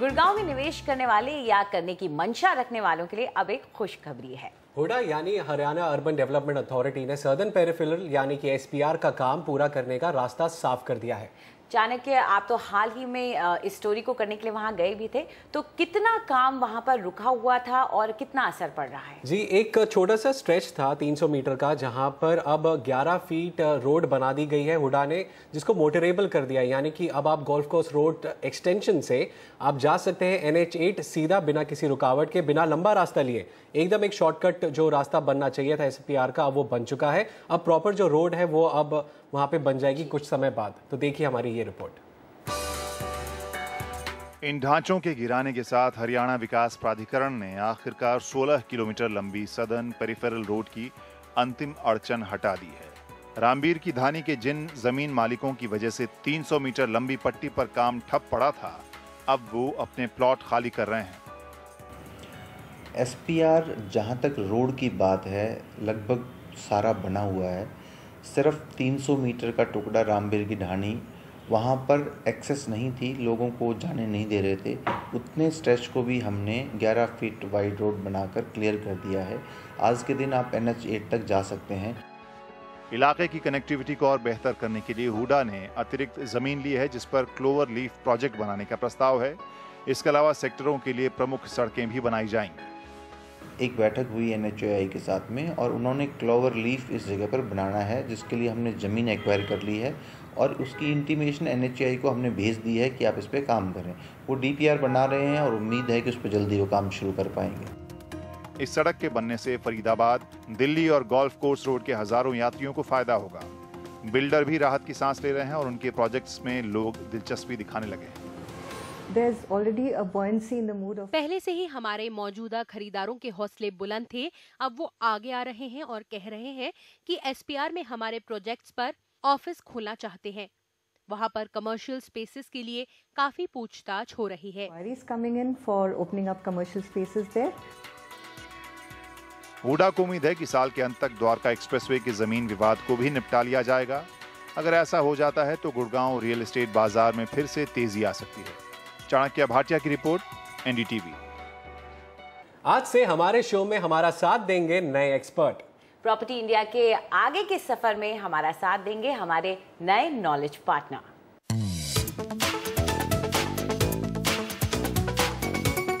गुड़गांव में निवेश करने वाले या करने की मंशा रखने वालों के लिए अब एक खुशखबरी है। हुडा यानी हरियाणा अर्बन डेवलपमेंट अथॉरिटी ने सदर्न पेरिफेरल यानी कि एसपीआर का काम पूरा करने का रास्ता साफ कर दिया है। चाणक्य, आप तो हाल ही में इस स्टोरी को करने के लिए वहां गए भी थे, तो कितना काम वहां पर रुका हुआ था और कितना असर पड़ रहा है? जी, एक छोटा सा स्ट्रेच था 300 मीटर का, जहां पर अब 11 फीट रोड बना दी गई है हुडा ने, जिसको मोटरेबल कर दिया है। यानी कि अब आप गोल्फ कोर्स रोड एक्सटेंशन से आप जा सकते हैं NH8 सीधा, बिना किसी रुकावट के, बिना लंबा रास्ता लिए। एकदम एक शॉर्टकट जो रास्ता बनना चाहिए था SPR का, अब वो बन चुका है। अब प्रॉपर जो रोड है वो अब वहां पे बन जाएगी कुछ समय बाद। तो देखिए हमारी ये रिपोर्ट। इन ढांचों के गिराने के साथ हरियाणा विकास प्राधिकरण ने आखिरकार 16 किलोमीटर लंबी सदर्न पेरिफेरल रोड की अंतिम अड़चन हटा दी है। रामबीर की धानी के जिन जमीन मालिकों की वजह से 300 मीटर लंबी पट्टी पर काम ठप पड़ा था, अब वो अपने प्लॉट खाली कर रहे हैं। SPR जहाँ तक रोड की बात है, लगभग सारा बना हुआ है। सिर्फ 300 मीटर का टुकड़ा रामबीर की ढाणी, वहाँ पर एक्सेस नहीं थी, लोगों को जाने नहीं दे रहे थे। उतने स्ट्रेच को भी हमने 11 फीट वाइड रोड बनाकर क्लियर कर दिया है। आज के दिन आप NH8 तक जा सकते हैं। इलाके की कनेक्टिविटी को और बेहतर करने के लिए हुडा ने अतिरिक्त ज़मीन ली है, जिस पर क्लोवर लीफ प्रोजेक्ट बनाने का प्रस्ताव है। इसके अलावा सेक्टरों के लिए प्रमुख सड़कें भी बनाई जाएंगी। एक बैठक हुई NHAI के साथ में, और उन्होंने क्लोवर लीफ इस जगह पर बनाना है, जिसके लिए हमने ज़मीन एक्वायर कर ली है और उसकी इंटीमेशन NHAI को हमने भेज दी है कि आप इस पे काम करें। वो DPR बना रहे हैं और उम्मीद है कि उस पर जल्दी वो काम शुरू कर पाएंगे। इस सड़क के बनने से फरीदाबाद, दिल्ली और गोल्फ कोर्स रोड के हज़ारों यात्रियों को फ़ायदा होगा। बिल्डर भी राहत की सांस ले रहे हैं और उनके प्रोजेक्ट्स में लोग दिलचस्पी दिखाने लगे हैं। There's already a buoyancy in the mood of... पहले से ही हमारे मौजूदा खरीदारों के हौसले बुलंद थे, अब वो आगे आ रहे हैं और कह रहे हैं कि SPR में हमारे प्रोजेक्ट्स पर ऑफिस खोलना चाहते हैं। वहाँ पर कमर्शियल स्पेसेस के लिए काफी पूछताछ हो रही है। हुडा को उम्मीद है कि साल के अंत तक द्वारका एक्सप्रेसवे के जमीन विवाद को भी निपटा लिया जाएगा। अगर ऐसा हो जाता है तो गुड़गांव रियल एस्टेट बाजार में फिर से तेजी आ सकती है। चाणक्य भाटिया की रिपोर्ट, NDTV। आज से हमारे शो में हमारा साथ देंगे नए एक्सपर्ट। प्रॉपर्टी इंडिया के आगे के सफर में हमारा साथ देंगे हमारे नए नॉलेज पार्टनर।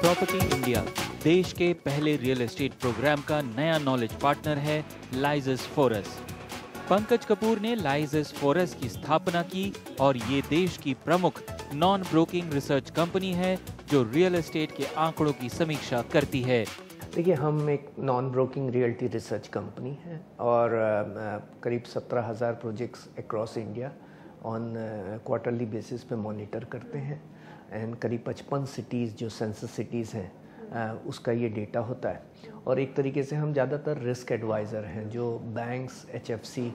प्रॉपर्टी इंडिया देश के पहले रियल एस्टेट प्रोग्राम का नया नॉलेज पार्टनर है लाइज़े फॉरेस्ट। पंकज कपूर ने लाइज़े फॉरेस्ट की स्थापना की और ये देश की प्रमुख नॉन ब्रोकिंग रिसर्च कंपनी है जो रियल एस्टेट के आंकड़ों की समीक्षा करती है। देखिए, हम एक non broking realty research company है और करीब 17,000 projects across India on quarterly basis पे मॉनिटर करते हैं। एंड करीब 55 सिटीज़ जो सेंसस सिटीज़ हैं उसका ये डेटा होता है। और एक तरीके से हम ज़्यादातर रिस्क एडवाइज़र हैं जो बैंक्स, HFC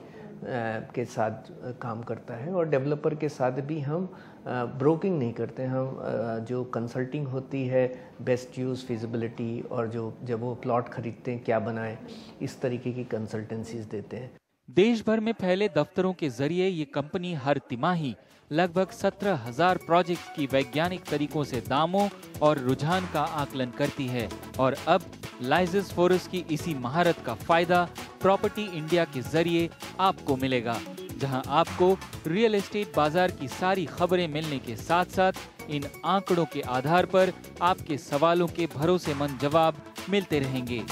के साथ काम करता है, और डेवलपर के साथ भी हम ब्रोकिंग नहीं करते। हम जो कंसल्टिंग होती है, बेस्ट यूज़, फिजिबिलिटी, और जो जब वो प्लॉट खरीदते हैं क्या बनाएं, इस तरीके की कंसल्टेंसीज देते हैं। देश भर में फैले दफ्तरों के जरिए ये कंपनी हर तिमाही लगभग 17,000 प्रोजेक्ट की वैज्ञानिक तरीकों से दामों और रुझान का आकलन करती है। और अब लाइज़े फॉरेस्ट की इसी महारत का फायदा प्रॉपर्टी इंडिया के जरिए आपको मिलेगा, जहां आपको रियल एस्टेट बाजार की सारी खबरें मिलने के साथ साथ इन आंकड़ों के आधार पर आपके सवालों के भरोसेमंद जवाब मिलते रहेंगे।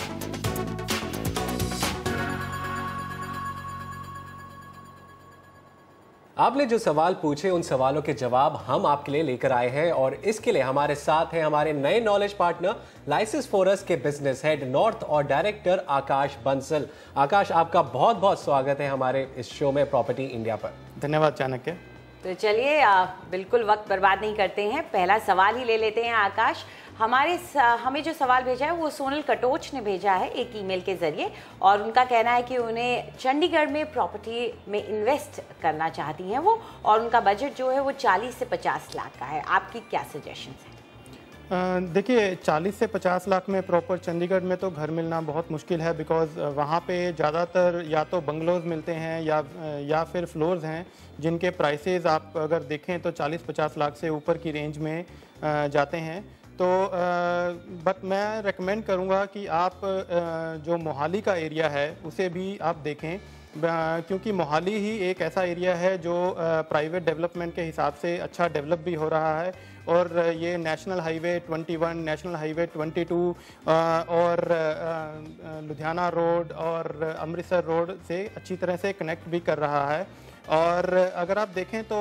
आपने जो सवाल पूछे उन सवालों के जवाब हम आपके लिए लेकर आए हैं, और इसके लिए हमारे साथ हैं हमारे नए नॉलेज पार्टनर लाइज़े फॉरेस्ट के बिजनेस हेड नॉर्थ और डायरेक्टर आकाश बंसल। आकाश, आपका बहुत बहुत स्वागत है हमारे इस शो में प्रॉपर्टी इंडिया पर। धन्यवाद चाणक्य। तो चलिए बिल्कुल वक्त बर्बाद नहीं करते हैं, पहला सवाल ही ले लेते हैं। आकाश, हमें जो सवाल भेजा है वो सोनल कटोच ने भेजा है एक ईमेल के ज़रिए, और उनका कहना है कि उन्हें चंडीगढ़ में प्रॉपर्टी में इन्वेस्ट करना चाहती हैं वो, और उनका बजट जो है वो 40 से 50 लाख का है। आपकी क्या सजेशंस हैं? देखिए 40 से 50 लाख में प्रॉपर चंडीगढ़ में तो घर मिलना बहुत मुश्किल है, बिकॉज़ वहाँ पे ज़्यादातर या तो बंगलोज़ मिलते हैं या फिर फ्लोर्स हैं जिनके प्राइसेस आप अगर देखें तो 40-50 लाख से ऊपर की रेंज में जाते हैं। तो बट मैं रेकमेंड करूँगा कि आप जो मोहाली का एरिया है उसे भी आप देखें, क्योंकि मोहाली ही एक ऐसा एरिया है जो प्राइवेट डेवलपमेंट के हिसाब से अच्छा डेवलप भी हो रहा है, और ये नेशनल हाईवे 21, नेशनल हाईवे 22 और लुधियाना रोड और अमृतसर रोड से अच्छी तरह से कनेक्ट भी कर रहा है। और अगर आप देखें तो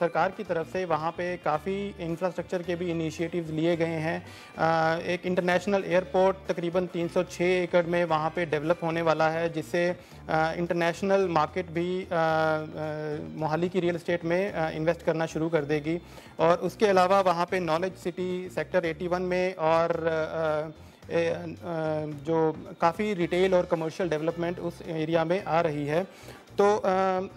सरकार की तरफ से वहाँ पे काफ़ी इंफ्रास्ट्रक्चर के भी इनिशिएटिव्स लिए गए हैं। एक इंटरनेशनल एयरपोर्ट तकरीबन 306 एकड़ में वहाँ पे डेवलप होने वाला है, जिससे इंटरनेशनल मार्केट भी मोहाली की रियल एस्टेट में इन्वेस्ट करना शुरू कर देगी। और उसके अलावा वहाँ पे नॉलेज सिटी सेक्टर 81 में और जो काफ़ी रिटेल और कमर्शियल डेवलपमेंट उस एरिया में आ रही है। तो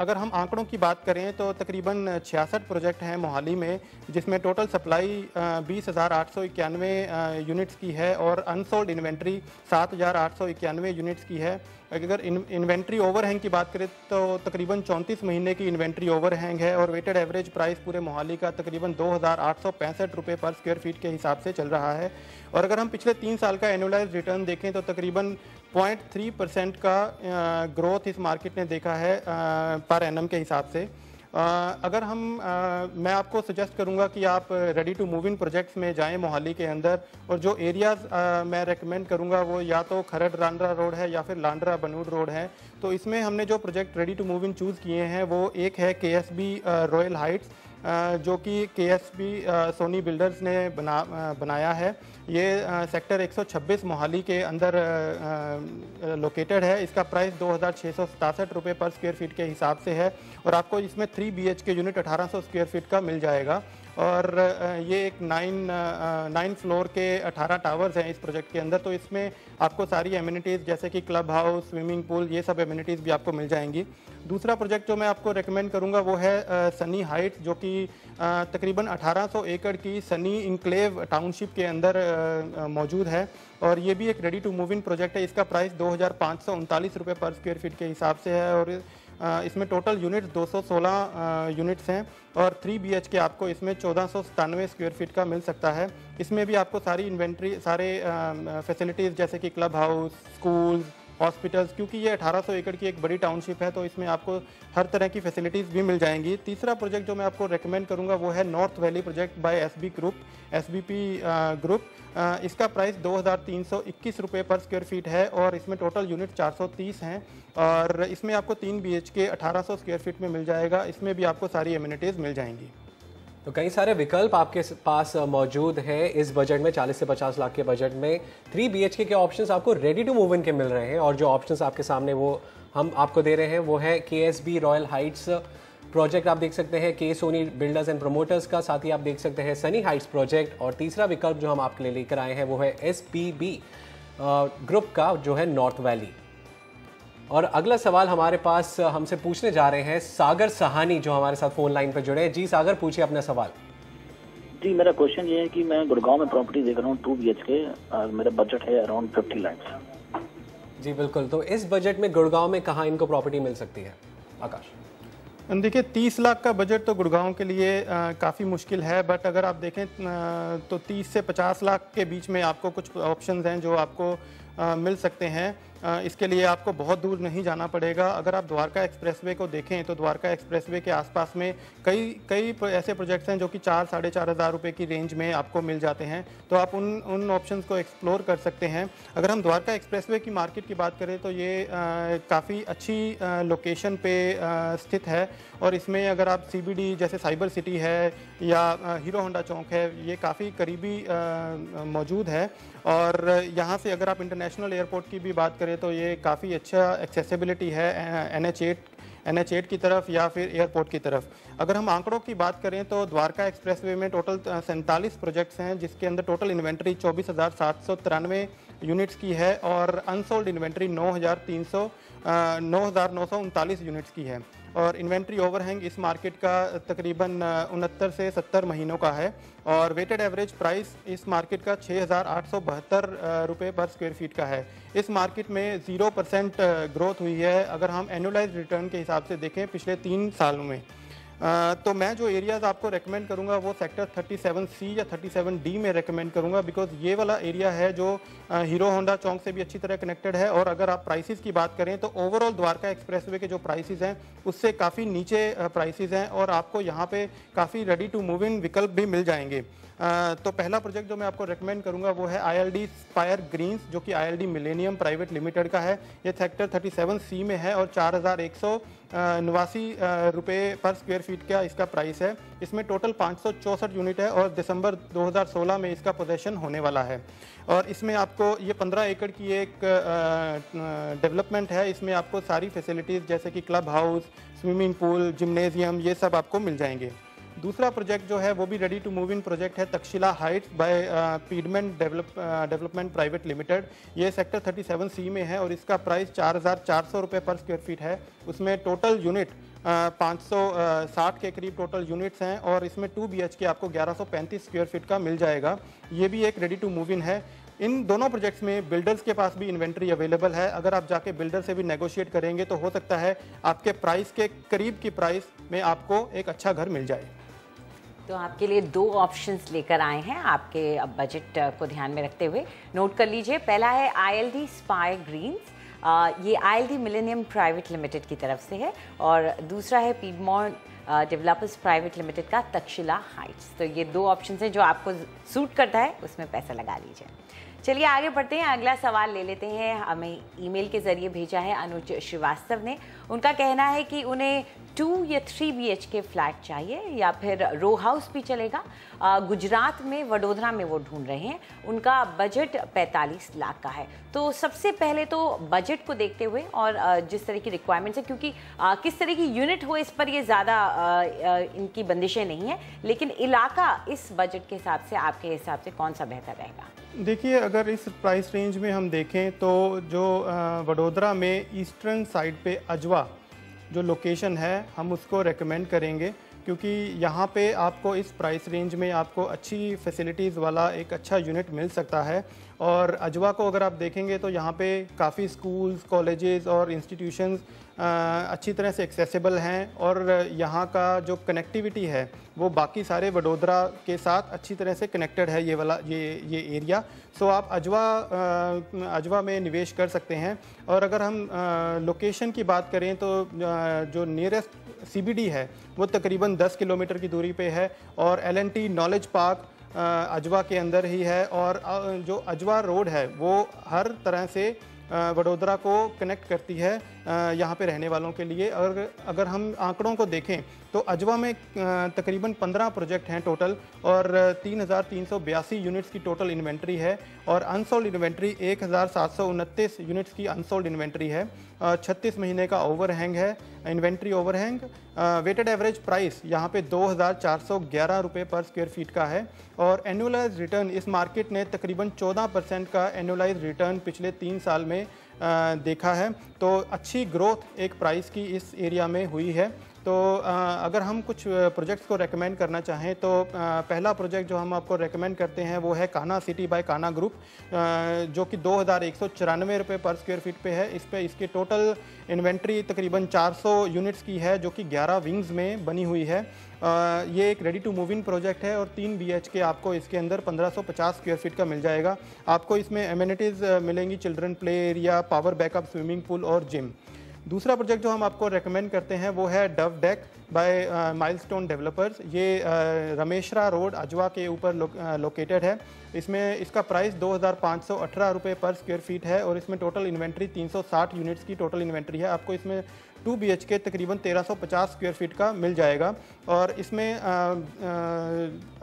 अगर हम आंकड़ों की बात करें तो तकरीबन 66 प्रोजेक्ट हैं मोहाली में, जिसमें टोटल सप्लाई 20,891 यूनिट्स की है और अनसोल्ड इन्वेंट्री 7,891 यूनिट्स की है। अगर इन्वेंट्री ओवरहैंग की बात करें तो तकरीबन 34 महीने की इन्वेंट्री ओवरहैंग है, और वेटेड एवरेज प्राइस पूरे मोहाली का तकरीबन 2,865 रुपये पर स्क्वायर फीट के हिसाब से चल रहा है। और अगर हम पिछले 3 साल का एनुअलाइज रिटर्न देखें तो तकरीबन 0.3% का ग्रोथ इस मार्केट ने देखा है पर एनम के हिसाब से। अगर हम मैं आपको सजेस्ट करूंगा कि आप ready to move in projects में जाएं मोहाली के अंदर, और जो एरियाज़ मैं रेकमेंड करूंगा वो या तो खरड़ लांड्रा रोड है या फिर लांड्रा बनूड रोड है। तो इसमें हमने जो project ready to move in choose किए हैं वो एक है KSB रॉयल हाइट्स, जो कि KSB सोनी बिल्डर्स ने बनाया है। ये सेक्टर 126 मोहाली के अंदर लोकेटेड है। इसका प्राइस 2,667 रुपये पर स्क्वायर फीट के हिसाब से है, और आपको इसमें 3 BHK यूनिट 1,800 स्क्वायर फीट का मिल जाएगा। और ये एक 9 फ्लोर के 18 टावर्स हैं इस प्रोजेक्ट के अंदर। तो इसमें आपको सारी एमिनिटीज़ जैसे कि क्लब हाउस, स्विमिंग पूल, ये सब एमिनिटीज़ भी आपको मिल जाएंगी। दूसरा प्रोजेक्ट जो मैं आपको रेकमेंड करूँगा वो है सनी हाइट, जो कि तकरीबन 1800 एकड़ की सनी इंक्लेव टाउनशिप के अंदर मौजूद है, और ये भी एक ready to move in project है। इसका प्राइस 2,539 रुपये पर स्क्वायर फीट के हिसाब से है, और इसमें टोटल यूनिट्स 216 यूनिट्स हैं, और 3 BHK आपको इसमें 1,497 स्क्वायर फीट का मिल सकता है। इसमें भी आपको सारी इन्वेंट्री, सारे फैसिलिटीज़ जैसे कि क्लब हाउस, स्कूल, हॉस्पिटल्स, क्योंकि ये 1800 एकड़ की एक बड़ी टाउनशिप है तो इसमें आपको हर तरह की फैसिलिटीज़ भी मिल जाएंगी। तीसरा प्रोजेक्ट जो मैं आपको रेकमेंड करूंगा वो है north valley project by SBP group. इसका प्राइस 2,321 रुपये पर स्क्वायर फीट है, और इसमें टोटल यूनिट 430 हैं, और इसमें आपको 3 BHK 1,800 स्क्वायर फीट में मिल जाएगा। इसमें भी आपको सारी एमिनिटीज़ मिल जाएंगी। तो कई सारे विकल्प आपके पास मौजूद है इस बजट में, 40 से 50 लाख के बजट में 3 BHK के ऑप्शंस आपको रेडी टू मूव इन के मिल रहे हैं। और जो ऑप्शंस आपके सामने वो हम आपको दे रहे हैं वो है KSB रॉयल हाइट्स प्रोजेक्ट, आप देख सकते हैं के सोनी बिल्डर्स एंड प्रोमोटर्स का, साथ ही आप देख सकते हैं सनी हाइट्स प्रोजेक्ट, और तीसरा विकल्प जो हम आपके लिए लेकर आए हैं वो है SPB ग्रुप का, जो है नॉर्थ वैली। और अगला सवाल हमारे पास हमसे पूछने जा रहे हैं सागर सहानी, जो हमारे साथ फोन लाइन पर जुड़े हैं। जी सागर, पूछिए अपना सवाल। जी, मेरा क्वेश्चन ये है कि मैं गुड़गांव में प्रॉपर्टी देख रहा हूँ 2 BHK, और मेरा बजट है अराउंड 50 लाख। जी बिल्कुल, तो इस बजट में गुड़गांव में कहाँ इनको प्रॉपर्टी मिल सकती है? आकाश, देखिए 30 लाख का बजट तो गुड़गांव के लिए काफ़ी मुश्किल है, बट अगर आप देखें तो 30 से 50 लाख के बीच में आपको कुछ ऑप्शंस हैं जो आपको मिल सकते हैं। इसके लिए आपको बहुत दूर नहीं जाना पड़ेगा। अगर आप द्वारका एक्सप्रेसवे को देखें तो द्वारका एक्सप्रेसवे के आसपास में कई ऐसे प्रोजेक्ट्स हैं जो कि 4,000-4,500 रुपये की रेंज में आपको मिल जाते हैं। तो आप उन ऑप्शंस को एक्सप्लोर कर सकते हैं। अगर हम द्वारका एक्सप्रेसवे की मार्केट की बात करें तो ये काफ़ी अच्छी लोकेशन पे स्थित है, और इसमें अगर आप CBD जैसे साइबर सिटी है या हीरो होंडा चौक है, ये काफ़ी करीबी मौजूद है। और यहाँ से अगर आप इंटरनेशनल एयरपोर्ट की भी बात करें तो ये काफ़ी अच्छा एक्सेसिबिलिटी है NH8 की तरफ या फिर एयरपोर्ट की तरफ। अगर हम आंकड़ों की बात करें तो द्वारका एक्सप्रेसवे में टोटल 47 प्रोजेक्ट्स हैं, जिसके अंदर टोटल इन्वेंट्री 24,793 यूनिट्स की है और अनसोल्ड इन्वेंट्री 9,939 यूनिट्स की है और इन्वेंट्री ओवरहैंग इस मार्केट का तकरीबन 69 से 70 महीनों का है और वेटेड एवरेज प्राइस इस मार्केट का 6,872 पर स्क्वायर फीट का है। इस मार्केट में 0% ग्रोथ हुई है अगर हम एनुअलाइज रिटर्न के हिसाब से देखें पिछले 3 सालों में। तो मैं जो एरियाज़ आपको रेकमेंड करूंगा वो सेक्टर 37C या 37D में रेकमेंड करूंगा बिकॉज ये वाला एरिया है जो हीरो होंडा चौक से भी अच्छी तरह कनेक्टेड है और अगर आप प्राइसेस की बात करें तो ओवरऑल द्वारका एक्सप्रेसवे के जो प्राइसेस हैं उससे काफ़ी नीचे प्राइसेस हैं और आपको यहाँ पे काफ़ी रेडी टू मूव इन विकल्प भी मिल जाएंगे। तो पहला प्रोजेक्ट जो मैं आपको रेकमेंड करूंगा वो है ILD स्पायर ग्रीन्स जो कि ILD मिलेनियम प्राइवेट लिमिटेड का है। ये सेक्टर 37C में है और 4,189 रुपये पर स्क्वायर फीट का इसका प्राइस है। इसमें टोटल 564 यूनिट है और दिसंबर 2016 में इसका पोजेशन होने वाला है और इसमें आपको ये 15 एकड़ की एक डेवलपमेंट है। इसमें आपको सारी फैसिलिटीज़ जैसे कि club house, swimming pool, gymnasium ये सब आपको मिल जाएंगे। दूसरा प्रोजेक्ट जो है वो भी ready to move in project है Takshashila heights by Piedmont development private limited. ये सेक्टर 37C में है और इसका प्राइस 4,400 रुपये पर स्क्वायर फीट है। उसमें टोटल यूनिट 560 के करीब टोटल यूनिट्स हैं और इसमें 2 BHK आपको 1,135 स्क्वायर फीट का मिल जाएगा। ये भी एक रेडी टू मूव इन है। इन दोनों प्रोजेक्ट्स में बिल्डर्स के पास भी इन्वेंट्री अवेलेबल है। अगर आप जाके बिल्डर से भी नेगोशिएट करेंगे तो हो सकता है आपके प्राइस के करीब की प्राइस में आपको एक अच्छा घर मिल जाए। तो आपके लिए 2 ऑप्शंस लेकर आए हैं आपके बजट को ध्यान में रखते हुए, नोट कर लीजिए। पहला है ILD स्पायर ग्रीन्स, ये ILD मिलेनियम प्राइवेट लिमिटेड की तरफ से है और दूसरा है पीडमॉन्ट डेवलपर्स प्राइवेट लिमिटेड का तक्षशिला हाइट्स। तो ये 2 ऑप्शंस हैं जो आपको सूट करता है उसमें पैसा लगा लीजिए। चलिए आगे बढ़ते हैं, अगला सवाल ले लेते हैं। हमें ईमेल के ज़रिए भेजा है अनुज श्रीवास्तव ने। उनका कहना है कि उन्हें 2 या 3 BHK फ्लैट चाहिए या फिर रो हाउस भी चलेगा। गुजरात में वडोदरा में वो ढूंढ रहे हैं। उनका बजट 45 लाख का है। तो सबसे पहले तो बजट को देखते हुए और जिस तरह की रिक्वायरमेंट्स है, क्योंकि किस तरह की यूनिट हो इस पर ये ज़्यादा इनकी बंदिशें नहीं है, लेकिन इलाका इस बजट के हिसाब से आपके हिसाब से कौन सा बेहतर रहेगा? देखिए अगर इस प्राइस रेंज में हम देखें तो जो वडोदरा में ईस्टर्न साइड पे अजवा जो लोकेशन है हम उसको रेकमेंड करेंगे क्योंकि यहाँ पे आपको इस प्राइस रेंज में आपको अच्छी फैसिलिटीज़ वाला एक अच्छा यूनिट मिल सकता है। और अजवा को अगर आप देखेंगे तो यहाँ पे काफ़ी स्कूल्स, कॉलेजेस और इंस्टीट्यूशंस अच्छी तरह से एक्सेसिबल हैं और यहाँ का जो कनेक्टिविटी है वो बाकी सारे वडोदरा के साथ अच्छी तरह से कनेक्टेड है ये वाला ये एरिया। सो आप अजवा में निवेश कर सकते हैं। और अगर हम लोकेशन की बात करें तो जो नियरेस्ट CBD है वो तकरीबन 10 किलोमीटर की दूरी पे है और LNT नॉलेज पार्क अजवा के अंदर ही है और जो अजवा रोड है वो हर तरह से वडोदरा को कनेक्ट करती है यहाँ पे रहने वालों के लिए। और अगर हम आंकड़ों को देखें तो अजवा में तकरीबन 15 प्रोजेक्ट हैं टोटल और 3,382 यूनिट्स की टोटल इन्वेंट्री है और अनसोल्ड इन्वेंट्री 1,729 यूनिट्स की अनसोल्ड इन्वेंट्री है। 36 महीने का ओवरहैंग है, inventory overhang. Weighted average price यहाँ पे 2,411 रुपये पर स्क्वायर फीट का है और एनुअलाइज रिटर्न इस मार्केट ने तकरीबन 14% का एनुअलाइज रिटर्न पिछले 3 साल में देखा है। तो अच्छी ग्रोथ एक प्राइस की इस एरिया में हुई है। तो अगर हम कुछ प्रोजेक्ट्स को रेकमेंड करना चाहें तो पहला प्रोजेक्ट जो हम आपको रेकमेंड करते हैं वो है Kanha city by Kanha group जो कि 2,194 रुपये पर स्क्वायर फीट पे है। इस पे इसकी टोटल इन्वेंट्री तकरीबन 400 यूनिट्स की है जो कि 11 विंग्स में बनी हुई है। ये एक ready to move in project है और 3 BHK आपको इसके अंदर 1,550 स्क्वायर फीट का मिल जाएगा। आपको इसमें एमिनिटीज़ मिलेंगी, children play area, power backup, swimming pool और जिम। दूसरा प्रोजेक्ट जो हम आपको रेकमेंड करते हैं वो है dove deck by milestone developers. ये रमेशरा रोड अजवा के ऊपर लोकेटेड है। इसमें इसका प्राइस 2,518 रुपये पर स्क्वायर फीट है और इसमें टोटल इन्वेंट्री 360 यूनिट्स की टोटल इन्वेंट्री है। आपको इसमें 2 BHK तकरीबन 1350 स्क्वायर फीट का मिल जाएगा। और इसमें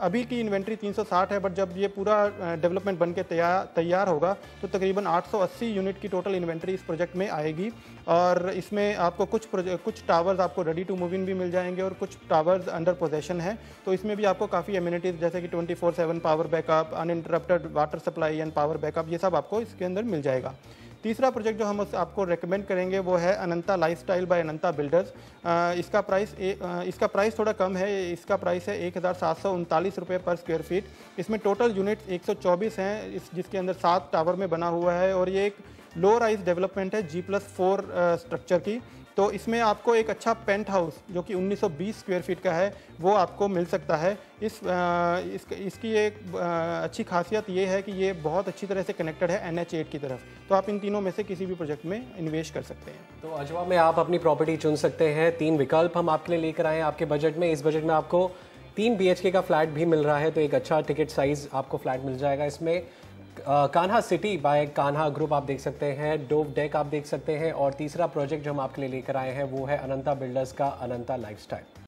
अभी की इन्वेंट्री 360 है, बट जब ये पूरा डेवलपमेंट बनके तैयार होगा तो तकरीबन 880 यूनिट की टोटल इन्वेंट्री इस प्रोजेक्ट में आएगी। और इसमें आपको कुछ टावर्स आपको रेडी टू मूव इन भी मिल जाएंगे और कुछ टावर्स अंडर पोजेशन है। तो इसमें भी आपको काफ़ी एम्यूनिटीज़ जैसे कि 24/7 power backup, uninterrupted water supply and power backup, ये सब आपको इसके अंदर मिल जाएगा। तीसरा प्रोजेक्ट जो हम आपको रेकमेंड करेंगे वो है Ananta lifestyle by Ananta builders. इसका प्राइस थोड़ा कम है, इसका प्राइस है 1739 रुपये पर स्क्वायर फीट। इसमें टोटल यूनिट्स 124 हैं, जिसके अंदर 7 टावर में बना हुआ है और ये एक लो राइज डेवलपमेंट है G+4 स्ट्रक्चर की। तो इसमें आपको एक अच्छा पेंट हाउस जो कि 1920 स्क्वायर फीट का है वो आपको मिल सकता है। इसकी एक अच्छी खासियत ये है कि ये बहुत अच्छी तरह से कनेक्टेड है NH8 की तरफ। तो आप इन तीनों में से किसी भी प्रोजेक्ट में इन्वेस्ट कर सकते हैं। तो अजवा में आप अपनी प्रॉपर्टी चुन सकते हैं। 3 विकल्प हम आपके लिए लेकर आए हैं आपके बजट में। इस बजट में आपको 3 BHK का फ्लैट भी मिल रहा है, तो एक अच्छा टिकट साइज़ आपको फ्लैट मिल जाएगा। इसमें Kanha city by Kanha group आप देख सकते हैं, डोव डेक आप देख सकते हैं, और तीसरा प्रोजेक्ट जो हम आपके लिए लेकर आए हैं वो है अनंता बिल्डर्स का अनंता लाइफस्टाइल।